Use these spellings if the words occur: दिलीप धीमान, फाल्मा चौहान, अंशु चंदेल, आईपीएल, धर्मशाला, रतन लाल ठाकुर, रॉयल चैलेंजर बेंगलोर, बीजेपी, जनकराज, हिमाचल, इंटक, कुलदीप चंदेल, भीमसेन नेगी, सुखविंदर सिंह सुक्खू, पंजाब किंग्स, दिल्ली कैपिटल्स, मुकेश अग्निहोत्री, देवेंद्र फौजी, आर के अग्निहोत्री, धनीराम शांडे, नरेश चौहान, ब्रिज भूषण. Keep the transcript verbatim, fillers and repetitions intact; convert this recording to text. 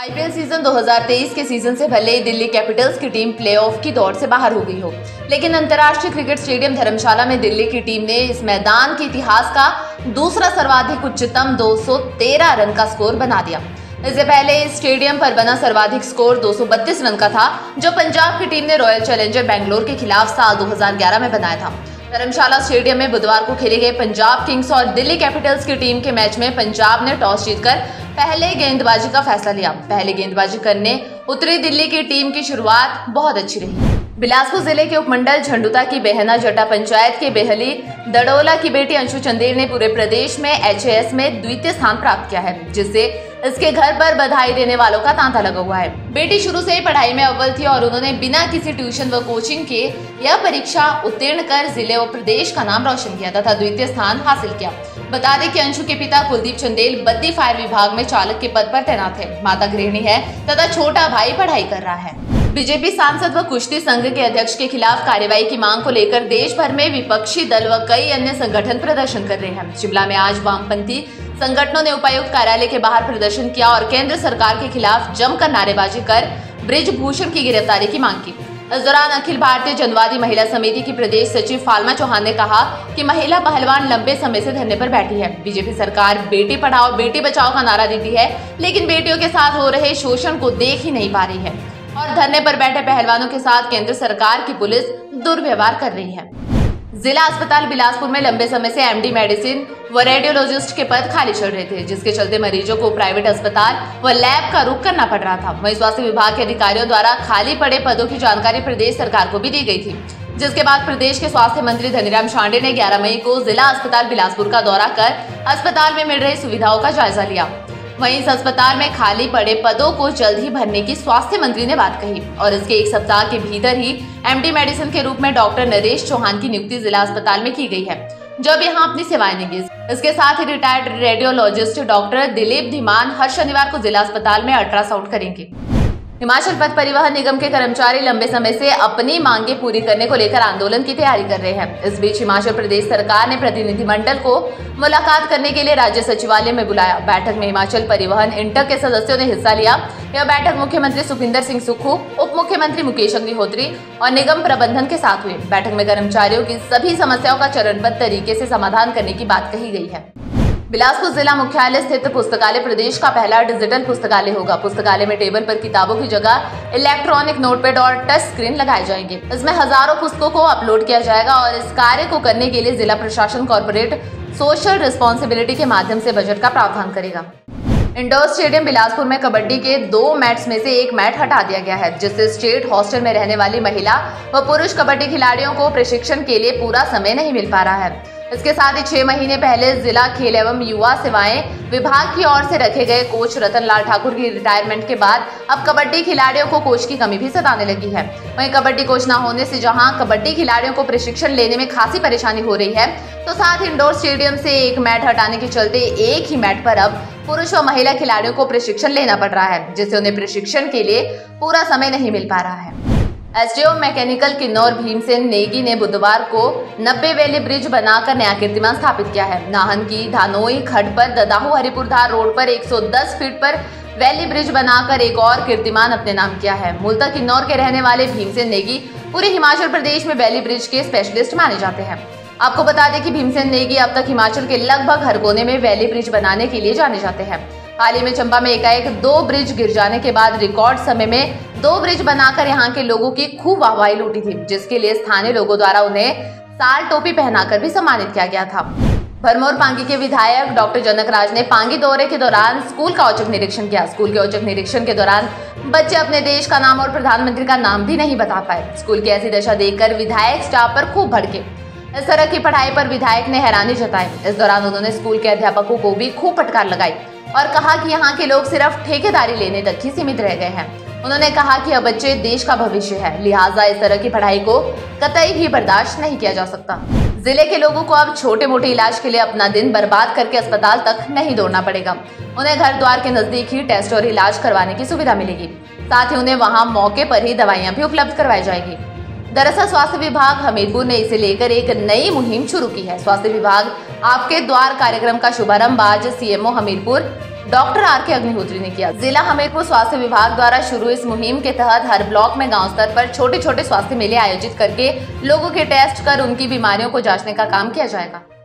आईपीएल season दो हज़ार तेईस के सीजन से भले ही दिल्ली कैपिटल्स की टीम प्लेऑफ की दौड़ से बाहर हो गई हो, लेकिन अंतर्राष्ट्रीय क्रिकेट स्टेडियम धर्मशाला में दिल्ली की टीम ने इस मैदान के इतिहास का दूसरा सर्वाधिक उच्चतम दो सौ तेरह रन का स्कोर बना दिया। इससे पहले इस स्टेडियम पर बना सर्वाधिक स्कोर दो सौ बत्तीस रन का था, जो पंजाब की टीम ने रॉयल चैलेंजर बेंगलोर के खिलाफ साल दो हज़ार ग्यारह में बनाया था। धर्मशाला स्टेडियम में बुधवार को खेले गए पंजाब किंग्स और दिल्ली कैपिटल्स की टीम के मैच में पंजाब ने टॉस जीतकर पहले गेंदबाजी का फैसला लिया। पहले गेंदबाजी करने उत्तरी दिल्ली की टीम की शुरुआत बहुत अच्छी रही। बिलासपुर जिले के उपमंडल झंडुता की बेहना जटा पंचायत के बेहली दड़ोला की बेटी अंशु चंदेल ने पूरे प्रदेश में एच ए एस में द्वितीय स्थान प्राप्त किया है, जिससे इसके घर पर बधाई देने वालों का तांता लगा हुआ है। बेटी शुरू से ही पढ़ाई में अव्वल थी और उन्होंने बिना किसी ट्यूशन व कोचिंग के यह परीक्षा उत्तीर्ण कर जिले व प्रदेश का नाम रोशन किया तथा द्वितीय स्थान हासिल किया। बता दें कि अंशु के पिता कुलदीप चंदेल बद्दी फायर विभाग में चालक के पद पर तैनात है, माता गृहिणी है तथा छोटा भाई पढ़ाई कर रहा है। बीजेपी सांसद व कुश्ती संघ के अध्यक्ष के खिलाफ कार्रवाई की मांग को लेकर देश भर में विपक्षी दल व कई अन्य संगठन प्रदर्शन कर रहे हैं। शिमला में आज वामपंथी संगठनों ने उपायुक्त कार्यालय के बाहर प्रदर्शन किया और केंद्र सरकार के खिलाफ जमकर नारेबाजी कर ब्रिज भूषण की गिरफ्तारी की मांग की। इस दौरान अखिल भारतीय जनवादी महिला समिति की प्रदेश सचिव फाल्मा चौहान ने कहा कि महिला पहलवान लंबे समय से धरने पर बैठी है। बीजेपी सरकार बेटी पढ़ाओ बेटी बचाओ का नारा देती है, लेकिन बेटियों के साथ हो रहे शोषण को देख ही नहीं पा रही है और धरने पर बैठे पहलवानों के साथ केंद्र सरकार की पुलिस दुर्व्यवहार कर रही है। जिला अस्पताल बिलासपुर में लंबे समय से एम डी मेडिसिन व रेडियोलॉजिस्ट के पद खाली चल रहे थे, जिसके चलते मरीजों को प्राइवेट अस्पताल व लैब का रुख करना पड़ रहा था। वहीं स्वास्थ्य विभाग के अधिकारियों द्वारा खाली पड़े पदों की जानकारी प्रदेश सरकार को भी दी गई थी, जिसके बाद प्रदेश के स्वास्थ्य मंत्री धनीराम शांडे ने ग्यारह मई को जिला अस्पताल बिलासपुर का दौरा कर अस्पताल में मिल रही सुविधाओं का जायजा लिया। वहीं इस अस्पताल में खाली पड़े पदों को जल्द ही भरने की स्वास्थ्य मंत्री ने बात कही और इसके एक सप्ताह के भीतर ही एमडी मेडिसिन के रूप में डॉक्टर नरेश चौहान की नियुक्ति जिला अस्पताल में की गई है, जब यहां अपनी सेवाएं देंगे। इसके साथ ही retired radiologist doctor दिलीप धीमान हर शनिवार को जिला अस्पताल में अल्ट्रासाउंड करेंगे। हिमाचल पथ परिवहन निगम के कर्मचारी लंबे समय से अपनी मांगे पूरी करने को लेकर आंदोलन की तैयारी कर रहे हैं। इस बीच हिमाचल प्रदेश सरकार ने प्रतिनिधिमंडल को मुलाकात करने के लिए राज्य सचिवालय में बुलाया। बैठक में हिमाचल परिवहन इंटक के सदस्यों ने हिस्सा लिया। यह बैठक मुख्यमंत्री सुखविंदर सिंह सुक्खू, उप मुख्यमंत्री मुकेश अग्निहोत्री और निगम प्रबंधन के साथ हुई। बैठक में कर्मचारियों की सभी समस्याओं का चरणबद्ध तरीके से समाधान करने की बात कही गई है। बिलासपुर जिला मुख्यालय स्थित पुस्तकालय प्रदेश का पहला डिजिटल पुस्तकालय होगा। पुस्तकालय में टेबल पर किताबों की जगह इलेक्ट्रॉनिक नोटपैड और टच स्क्रीन लगाए जाएंगे। इसमें हजारों पुस्तकों को अपलोड किया जाएगा और इस कार्य को करने के लिए जिला प्रशासन कॉर्पोरेट सोशल रिस्पॉन्सिबिलिटी के माध्यम से बजट का प्रावधान करेगा। इंडोर स्टेडियम बिलासपुर में कबड्डी के दो मैच में से एक मैच हटा दिया गया है, जिससे स्टेट हॉस्टल में रहने वाली महिला व पुरुष कबड्डी खिलाड़ियों को प्रशिक्षण के लिए पूरा समय नहीं मिल पा रहा है। इसके साथ ही छह महीने पहले जिला खेल एवं युवा सेवाएं विभाग की ओर से रखे गए कोच रतन लाल ठाकुर की रिटायरमेंट के बाद अब कबड्डी खिलाड़ियों को कोच की कमी भी सताने लगी है। वहीं कबड्डी कोच न होने से जहां कबड्डी खिलाड़ियों को प्रशिक्षण लेने में खासी परेशानी हो रही है, तो साथ इंडोर स्टेडियम से एक मैट हटाने के चलते एक ही मैट पर अब पुरुष और महिला खिलाड़ियों को प्रशिक्षण लेना पड़ रहा है, जिससे उन्हें प्रशिक्षण के लिए पूरा समय नहीं मिल पा रहा है। S D O mechanical Kinnaur भीमसेन नेगी ने बुधवार को नब्बे वेली ब्रिज बनाकर नया कीर्तिमान स्थापित किया है। नाहन की धानोई खड्ड पर ददाहू हरिपुरधार रोड पर एक सौ दस फीट पर वैली ब्रिज बनाकर एक और कीर्तिमान अपने नाम किया है। मूलतः किन्नौर के रहने वाले भीमसेन नेगी पूरे हिमाचल प्रदेश में वैली ब्रिज के स्पेशलिस्ट माने जाते हैं। आपको बता दें कि भीमसेन नेगी अब तक हिमाचल के लगभग हर कोने में वैली ब्रिज बनाने के लिए जाने जाते हैं। हाल ही में चंबा में एकाएक दो ब्रिज गिर जाने के बाद रिकॉर्ड समय में दो ब्रिज बनाकर यहां के लोगों की खूब वाहवाही लूटी थी, जिसके लिए स्थानीय लोगों द्वारा उन्हें साल टोपी पहनाकर भी सम्मानित किया गया था। भरमौर पांगी के विधायक डॉक्टर जनकराज ने पांगी दौरे के दौरान स्कूल का औचक निरीक्षण किया। स्कूल के औचक निरीक्षण के दौरान बच्चे अपने देश का नाम और प्रधानमंत्री का नाम भी नहीं बता पाए। स्कूल की ऐसी दशा देखकर विधायक स्टाफ पर खूब भड़के। इस तरह की पढ़ाई पर विधायक ने हैरानी जताई। इस दौरान उन्होंने स्कूल के अध्यापकों को भी खूब फटकार लगाई और कहा कि यहाँ के लोग सिर्फ ठेकेदारी लेने तक ही सीमित रह गए हैं। उन्होंने कहा कि अब बच्चे देश का भविष्य है, लिहाजा इस तरह की पढ़ाई को कतई भी बर्दाश्त नहीं किया जा सकता। जिले के लोगों को अब छोटे मोटे इलाज के लिए अपना दिन बर्बाद करके अस्पताल तक नहीं दौड़ना पड़ेगा। उन्हें घर द्वार के नजदीक ही टेस्ट और इलाज करवाने की सुविधा मिलेगी, साथ ही उन्हें वहाँ मौके पर ही दवाइयाँ भी उपलब्ध करवाई जाएगी। दरअसल स्वास्थ्य विभाग हमीरपुर ने इसे लेकर एक नई मुहिम शुरू की है। स्वास्थ्य विभाग आपके द्वार कार्यक्रम का शुभारंभ आज C M O Hamirpur doctor आर के अग्निहोत्री ने किया। जिला हमीरपुर स्वास्थ्य विभाग द्वारा शुरू इस मुहिम के तहत हर ब्लॉक में गांव स्तर पर छोटे छोटे स्वास्थ्य मेले आयोजित करके लोगों के टेस्ट कर उनकी बीमारियों को जांचने का काम किया जाएगा।